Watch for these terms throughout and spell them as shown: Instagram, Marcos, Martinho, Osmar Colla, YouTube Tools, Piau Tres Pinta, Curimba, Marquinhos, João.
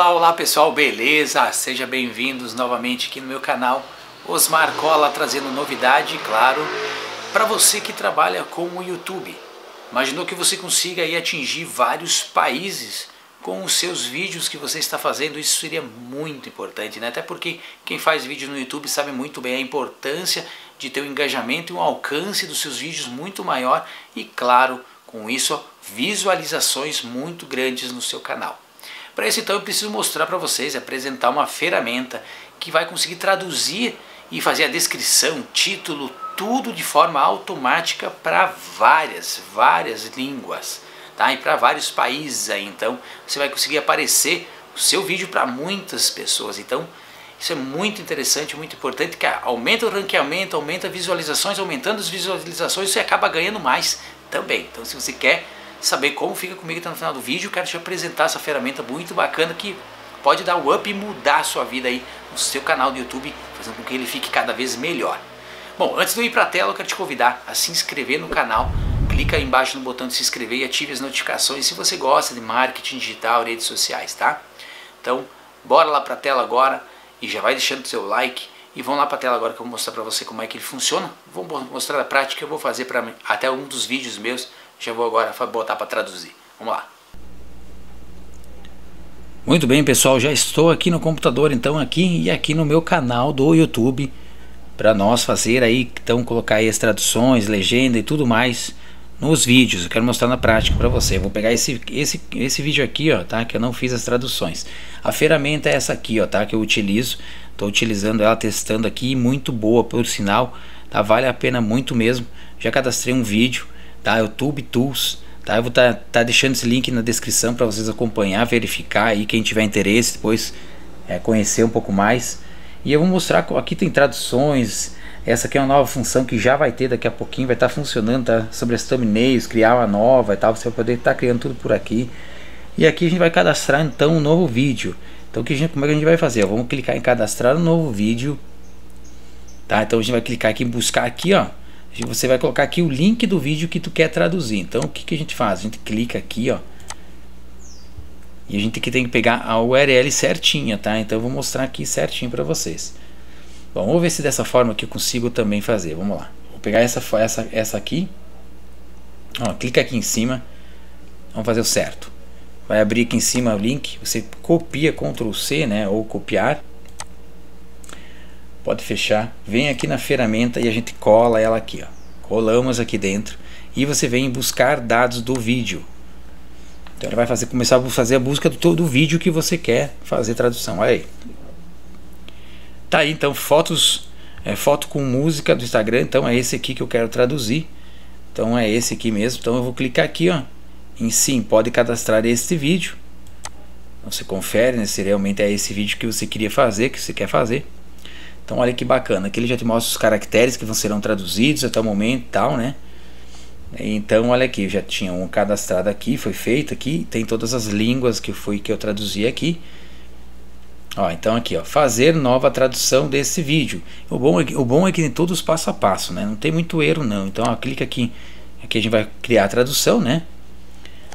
Olá, olá pessoal, beleza? Sejam bem-vindos novamente aqui no meu canal Osmar Colla, trazendo novidade, claro, para você que trabalha com o YouTube. Imaginou que você consiga aí atingir vários países com os seus vídeos que você está fazendo? Isso seria muito importante, né? Até porque quem faz vídeo no YouTube sabe muito bem a importância de ter um engajamento e um alcance dos seus vídeos muito maior e, claro, com isso, visualizações muito grandes no seu canal. Para isso, então, eu preciso mostrar para vocês, apresentar uma ferramenta que vai conseguir traduzir e fazer a descrição, título, tudo de forma automática para várias línguas, tá? E para vários países aí. Então você vai conseguir aparecer o seu vídeo para muitas pessoas. Então isso é muito interessante, muito importante, que aumenta o ranqueamento, aumenta visualizações, aumentando as visualizações você acaba ganhando mais também. Então se você quer saber como, fica comigo até no final do vídeo. Eu quero te apresentar essa ferramenta muito bacana que pode dar um up e mudar a sua vida aí no seu canal do YouTube, fazendo com que ele fique cada vez melhor. Bom, antes de eu ir para a tela, eu quero te convidar a se inscrever no canal. Clica aí embaixo no botão de se inscrever e ative as notificações se você gosta de marketing digital, redes sociais, tá? Então, bora lá para a tela agora e já vai deixando o seu like. E vamos lá para a tela agora que eu vou mostrar para você como é que ele funciona. Vou mostrar a prática, eu vou fazer para até um dos vídeos meus. Já vou agora botar para traduzir. Vamos lá. Muito bem, pessoal, já estou aqui no computador, então aqui no meu canal do YouTube, para nós fazer aí, então colocar aí as traduções, legenda e tudo mais nos vídeos. Eu quero mostrar na prática para você. Eu vou pegar esse vídeo aqui, ó, tá? Que eu não fiz as traduções. A ferramenta é essa aqui, ó, tá? Que eu utilizo. Estou utilizando ela, testando aqui, muito boa, por sinal, tá? Vale a pena muito mesmo. Já cadastrei um vídeo, tá? YouTube Tools, tá? Eu vou tá deixando esse link na descrição para vocês acompanhar, verificar aí, quem tiver interesse depois conhecer um pouco mais. E eu vou mostrar, aqui tem traduções. Essa aqui é uma nova função que já vai ter daqui a pouquinho, vai estar funcionando, tá? Sobre as thumbnails, criar uma nova e tal, você vai poder estar criando tudo por aqui. E aqui a gente vai cadastrar então um novo vídeo. Então como é que a gente vai fazer? Vamos clicar em cadastrar um novo vídeo, tá? Então a gente vai clicar aqui em buscar aqui, ó. Você vai colocar aqui o link do vídeo que tu quer traduzir. Então o que que a gente faz? A gente clica aqui, ó. E a gente aqui tem que pegar a URL certinha, tá? Então eu vou mostrar aqui certinho para vocês. Bom, vamos ver se dessa forma que eu consigo também fazer. Vamos lá. Vou pegar essa aqui. Ó, clica aqui em cima. Vamos fazer o certo. Vai abrir aqui em cima o link. Você copia Ctrl+C, né? Ou copiar. Pode fechar. Vem aqui na ferramenta e a gente cola ela aqui, ó. Colamos aqui dentro. E você vem buscar dados do vídeo. Então ele vai começar a fazer a busca do vídeo que você quer fazer tradução. Olha aí. Tá aí então, foto com música do Instagram. Então é esse aqui que eu quero traduzir. Então é esse aqui mesmo. Então eu vou clicar aqui, ó, em sim, pode cadastrar este vídeo. Você confere, né, se realmente é esse vídeo que você queria fazer, que você quer fazer. Então olha que bacana, aqui ele já te mostra os caracteres que serão traduzidos até o momento e tal, né? Então olha aqui, já tinha um cadastrado aqui, foi feito aqui, tem todas as línguas que eu traduzi aqui. Ó, então aqui, ó, fazer nova tradução desse vídeo. O bom é que tem todos passo a passo, né? Não tem muito erro não. Então ó, clica aqui, aqui a gente vai criar a tradução, né?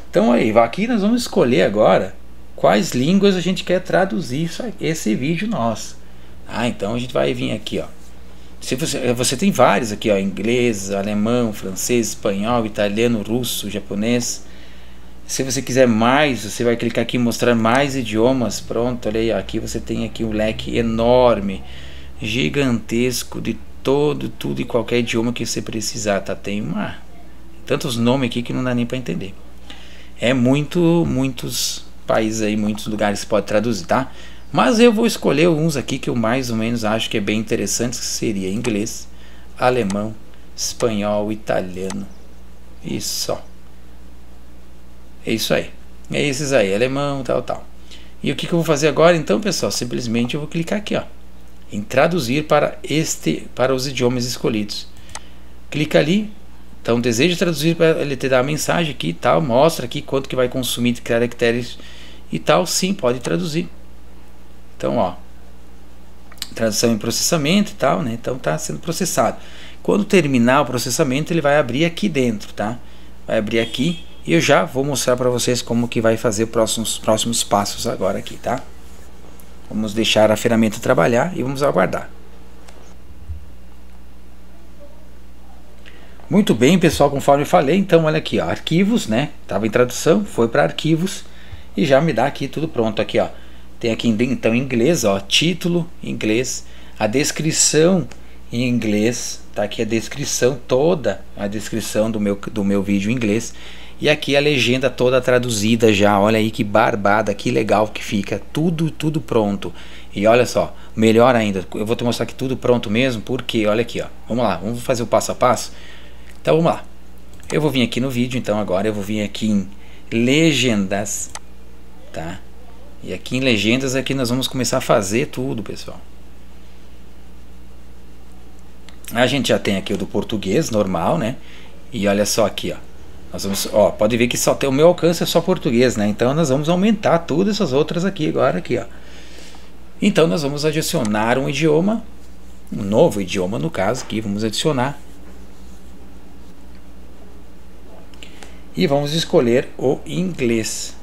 Então aí, aqui nós vamos escolher agora quais línguas a gente quer traduzir esse vídeo nosso. Ah, então a gente vai vir aqui, ó. Se você tem vários aqui, ó, inglês, alemão, francês, espanhol, italiano, russo, japonês. Se você quiser mais, você vai clicar aqui em mostrar mais idiomas. Pronto, olha aí, aqui você tem aqui um leque enorme, gigantesco, de tudo e qualquer idioma que você precisar, tá? Tem tantos nomes aqui que não dá nem para entender. É muitos países aí, muitos lugares que pode traduzir, tá? Mas eu vou escolher uns aqui que eu mais ou menos acho que é bem interessante, que seria inglês, alemão, espanhol, italiano. Isso, ó. É isso aí, é esses aí, alemão, tal. E o que eu vou fazer agora então, pessoal? Simplesmente eu vou clicar aqui, ó, em traduzir para os idiomas escolhidos. Clica ali, então deseja traduzir, para ele te dar a mensagem aqui e tal, mostra aqui quanto que vai consumir de caracteres e tal, sim, pode traduzir. Então ó, tradução em processamento e tal, né? Então tá sendo processado. Quando terminar o processamento, ele vai abrir aqui dentro, tá? Vai abrir aqui. E eu já vou mostrar para vocês como que vai fazer os próximos passos agora aqui, tá? Vamos deixar a ferramenta trabalhar e vamos aguardar. Muito bem, pessoal, conforme eu falei, então olha aqui, ó, arquivos, né? Tava em tradução, foi para arquivos e já me dá aqui tudo pronto aqui, ó. Tem aqui então em inglês, ó, título em inglês, a descrição em inglês, tá aqui a descrição toda, a descrição do meu vídeo em inglês e aqui a legenda toda traduzida já. Olha aí que barbada, que legal que fica, tudo pronto. E olha só, melhor ainda, eu vou te mostrar aqui tudo pronto mesmo, porque olha aqui, ó. Vamos lá, vamos fazer o passo a passo. Então vamos lá, eu vou vir aqui no vídeo, então agora eu vou vir aqui em legendas, tá? E aqui em legendas aqui nós vamos começar a fazer tudo, pessoal. A gente já tem aqui o do português, normal, né? E olha só aqui, ó. Nós vamos, ó, pode ver que só tem o meu alcance é só português, né? Então nós vamos aumentar todas essas outras aqui agora, aqui, ó. Então nós vamos adicionar um idioma, um novo idioma no caso aqui, vamos adicionar. E vamos escolher o inglês,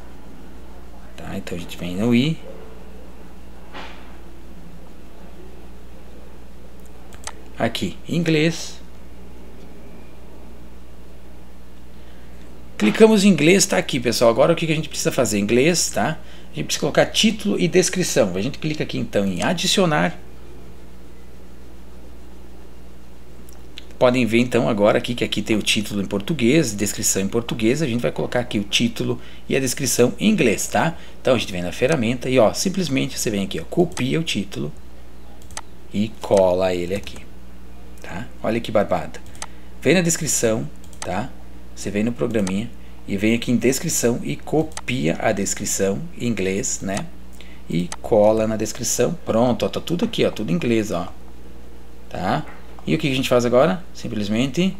tá? Então a gente vem no i, aqui inglês, clicamos em inglês, tá aqui, pessoal. Agora o que a gente precisa fazer? Inglês, tá? A gente precisa colocar título e descrição. A gente clica aqui então em adicionar. Podem ver então agora aqui que aqui tem o título em português, descrição em português. A gente vai colocar aqui o título e a descrição em inglês, tá? Então a gente vem na ferramenta e, ó, simplesmente você vem aqui, ó, copia o título e cola ele aqui, tá? Olha que barbada. Vem na descrição, tá? Você vem no programinha e vem aqui em descrição e copia a descrição em inglês, né? E cola na descrição. Pronto, ó, tá tudo aqui, ó, tudo em inglês, ó, tá? E o que a gente faz agora? Simplesmente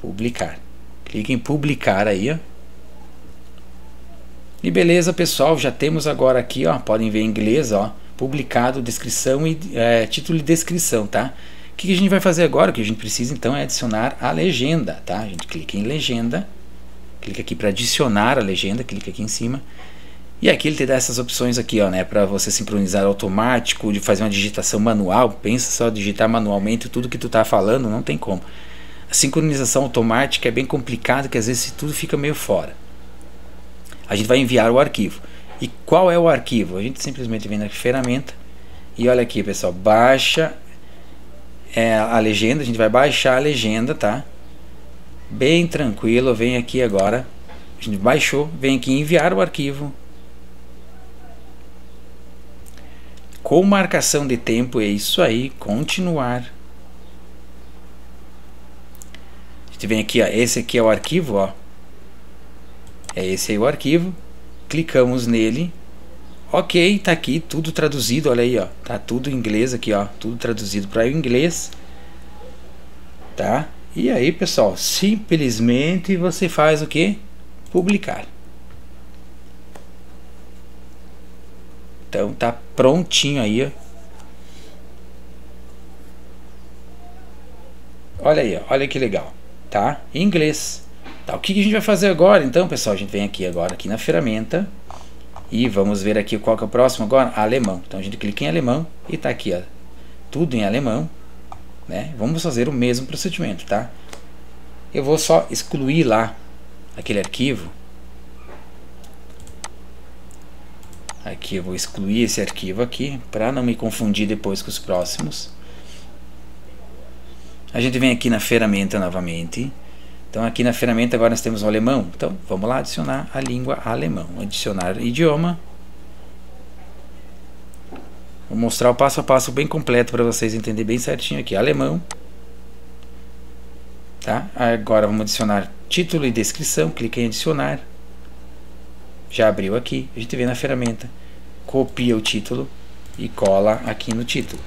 publicar. Clique em publicar aí, ó. E beleza, pessoal, já temos agora aqui, ó, podem ver em inglês, ó, publicado, descrição e título e descrição, tá? O que a gente vai fazer agora? O que a gente precisa então é adicionar a legenda, tá? A gente clica em legenda, clica aqui para adicionar a legenda, clica aqui em cima. E aqui ele te dá essas opções aqui, ó, né, para você sincronizar automático, de fazer uma digitação manual. Pensa só, digitar manualmente tudo que tu tá falando, não tem como. A sincronização automática é bem complicado, que às vezes tudo fica meio fora. A gente vai enviar o arquivo. E qual é o arquivo? A gente simplesmente vem na ferramenta e olha aqui, pessoal, baixa a legenda. A gente vai baixar a legenda, tá? Bem tranquilo, vem aqui agora. A gente baixou, vem aqui enviar o arquivo. Com marcação de tempo, é isso aí, continuar. A gente vem aqui, ó, esse aqui é o arquivo, ó. É esse aí o arquivo. Clicamos nele. Ok, tá aqui tudo traduzido, olha aí, ó. Tá tudo em inglês aqui, ó, tudo traduzido para o inglês. Tá? E aí, pessoal, simplesmente você faz o quê? Publicar. Então tá prontinho aí, ó. Olha aí, ó. Olha que legal, tá? Em inglês. Tá, o que a gente vai fazer agora então, pessoal? A gente vem aqui agora aqui na ferramenta e vamos ver aqui qual que é o próximo agora, alemão. Então a gente clica em alemão e tá aqui, ó, tudo em alemão, né? Vamos fazer o mesmo procedimento, tá? Eu vou só excluir lá aquele arquivo. Aqui eu vou excluir esse arquivo aqui para não me confundir depois com os próximos. A gente vem aqui na ferramenta novamente. Então aqui na ferramenta agora nós temos o alemão. Então vamos lá adicionar a língua alemão, adicionar idioma. Vou mostrar o passo a passo bem completo para vocês entenderem bem certinho aqui, alemão. Tá? Agora vamos adicionar título e descrição, clica em adicionar. Já abriu aqui, a gente vem na ferramenta, copia o título e cola aqui no título,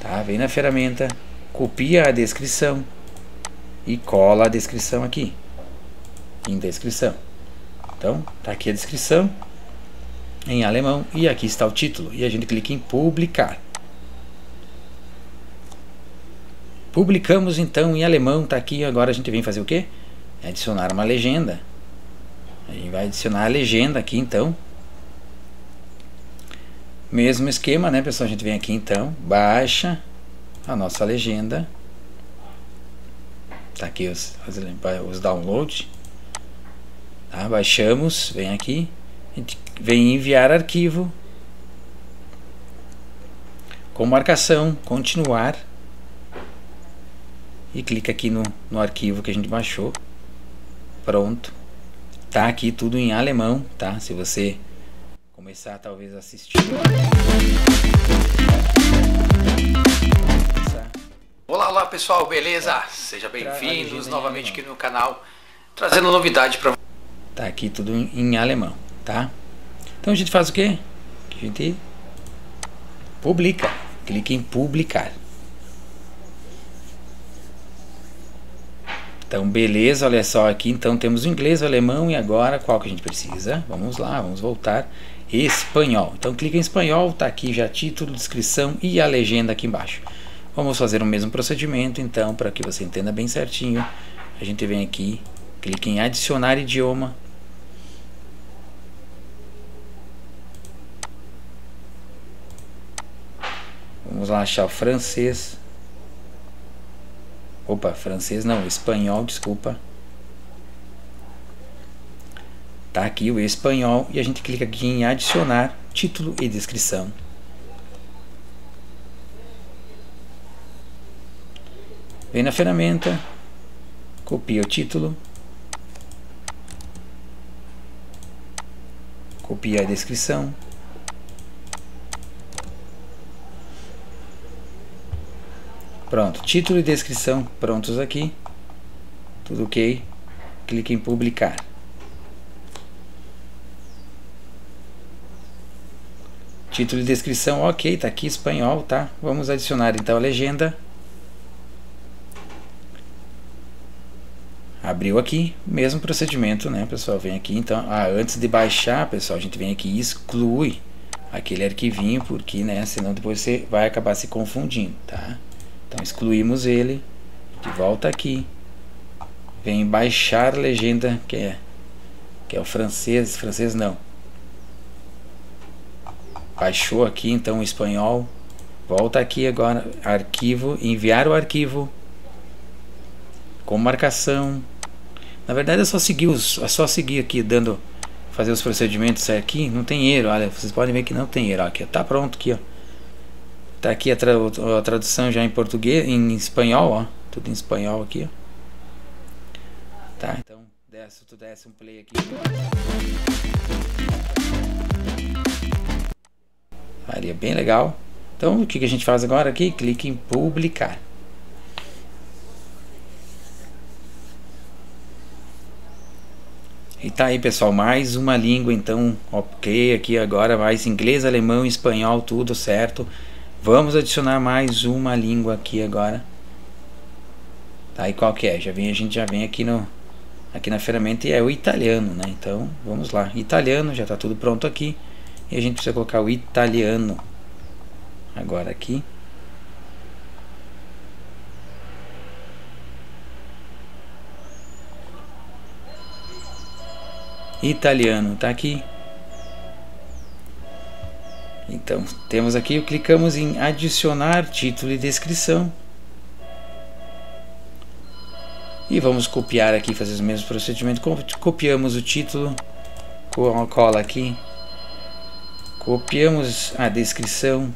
tá? Vem na ferramenta, copia a descrição e cola a descrição aqui em descrição. Então tá aqui a descrição em alemão e aqui está o título e a gente clica em publicar. Publicamos então em alemão, tá aqui. Agora a gente vem fazer o quê? Adicionar uma legenda. A gente vai adicionar a legenda aqui então. Mesmo esquema, né, pessoal? A gente vem aqui então, baixa a nossa legenda. Tá aqui os downloads. Tá? Baixamos, vem aqui, a gente vem enviar arquivo com marcação, continuar, e clica aqui no arquivo que a gente baixou. Pronto, tá aqui tudo em alemão, tá? Se você começar talvez a assistir. Olá pessoal, beleza? Seja bem-vindos novamente aqui no canal, trazendo novidade para. Tá aqui tudo em alemão, tá? Então a gente faz o quê? A gente publica, clique em publicar. Então, beleza, olha só aqui, então temos o inglês, o alemão e agora qual que a gente precisa? Vamos lá, vamos voltar, espanhol. Então clica em espanhol, tá aqui já título, descrição e a legenda aqui embaixo. Vamos fazer o mesmo procedimento, então, para que você entenda bem certinho. A gente vem aqui, clica em adicionar idioma. Vamos lá achar o francês. Opa, francês não, espanhol, desculpa. Tá aqui o espanhol e a gente clica aqui em adicionar título e descrição. Vem na ferramenta, copia o título, copia a descrição. Pronto, título e descrição prontos aqui, tudo ok, clique em publicar. Título e descrição ok, tá aqui espanhol, tá? Vamos adicionar então a legenda. Abriu aqui, mesmo procedimento, né, pessoal? Vem aqui então, antes de baixar, pessoal, a gente vem aqui e exclui aquele arquivinho, porque, né, senão depois você vai acabar se confundindo, tá? Então excluímos ele, de volta aqui, vem baixar legenda, que é o francês não. Baixou aqui então o espanhol, volta aqui agora, arquivo, enviar o arquivo, com marcação. Na verdade é só seguir, aqui, fazer os procedimentos aqui, não tem erro, olha, vocês podem ver que não tem erro, aqui, tá pronto aqui, ó. Tá aqui a tradução já em português, em espanhol, ó, tudo em espanhol aqui, ó. Tá, então se tu desse um play aqui. Faria bem legal. Então o que a gente faz agora aqui? Clique em publicar. E tá aí, pessoal, mais uma língua, então ok, aqui agora mais inglês, alemão, espanhol, tudo certo. Vamos adicionar mais uma língua aqui agora. Tá, e qual que é? A gente já vem aqui, aqui na ferramenta e é o italiano, né? Então, vamos lá. Italiano, já tá tudo pronto aqui. E a gente precisa colocar o italiano agora aqui. Italiano, tá aqui. Então, temos aqui, clicamos em adicionar título e descrição. E vamos copiar aqui, fazer os mesmos procedimentos. Copiamos o título, cola aqui. Copiamos a descrição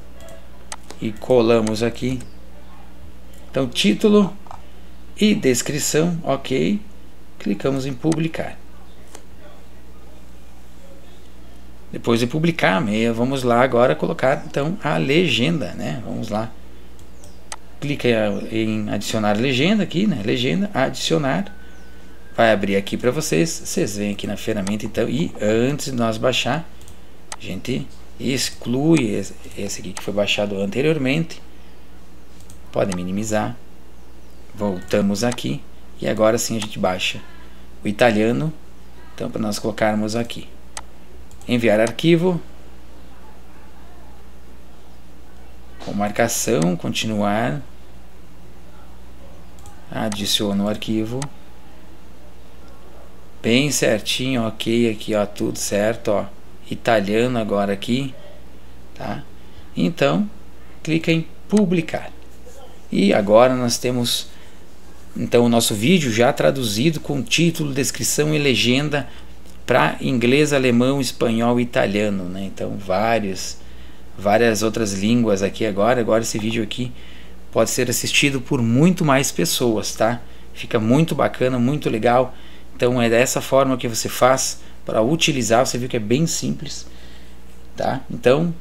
e colamos aqui. Então, título e descrição, ok. Clicamos em publicar. Depois de publicar, vamos lá agora colocar então a legenda, né? Vamos lá, clica em adicionar legenda aqui, né? Legenda, adicionar, vai abrir aqui para vocês. Vocês vêm aqui na ferramenta então e antes de nós baixar, a gente exclui esse aqui que foi baixado anteriormente. Podem minimizar. Voltamos aqui e agora sim a gente baixa o italiano. Então para nós colocarmos aqui. Enviar arquivo, com marcação, continuar, adiciono o arquivo, bem certinho, ok, aqui ó, tudo certo, ó, italiano agora aqui, tá? Então clica em publicar. E agora nós temos então o nosso vídeo já traduzido com título, descrição e legenda para inglês, alemão, espanhol e italiano, né? Então várias outras línguas aqui agora. Agora esse vídeo aqui pode ser assistido por muito mais pessoas, tá? Fica muito bacana, muito legal. Então é dessa forma que você faz para utilizar. Você viu que é bem simples, tá? Então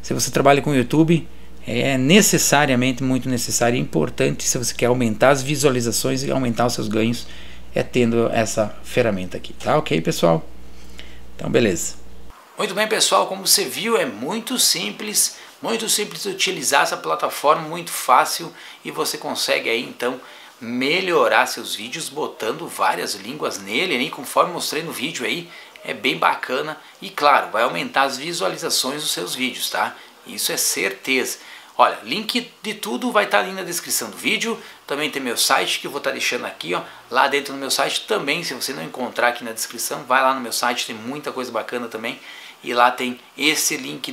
se você trabalha com YouTube, é necessariamente muito necessário e importante, se você quer aumentar as visualizações e aumentar os seus ganhos, é tendo essa ferramenta aqui, tá ok, pessoal? Então beleza. Muito bem, pessoal, como você viu, é muito simples utilizar essa plataforma, muito fácil, e você consegue aí então melhorar seus vídeos botando várias línguas nele, né? Conforme mostrei no vídeo aí, é bem bacana e claro, vai aumentar as visualizações dos seus vídeos, tá? Isso é certeza. Olha, link de tudo vai estar ali na descrição do vídeo, também tem meu site que eu vou estar deixando aqui, ó, lá dentro do meu site também, se você não encontrar aqui na descrição, vai lá no meu site, tem muita coisa bacana também, e lá tem esse link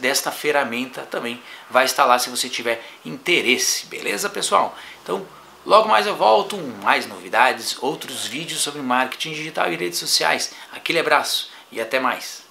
desta ferramenta também, vai estar lá se você tiver interesse, beleza, pessoal? Então, logo mais eu volto com mais novidades, outros vídeos sobre marketing digital e redes sociais. Aquele abraço e até mais!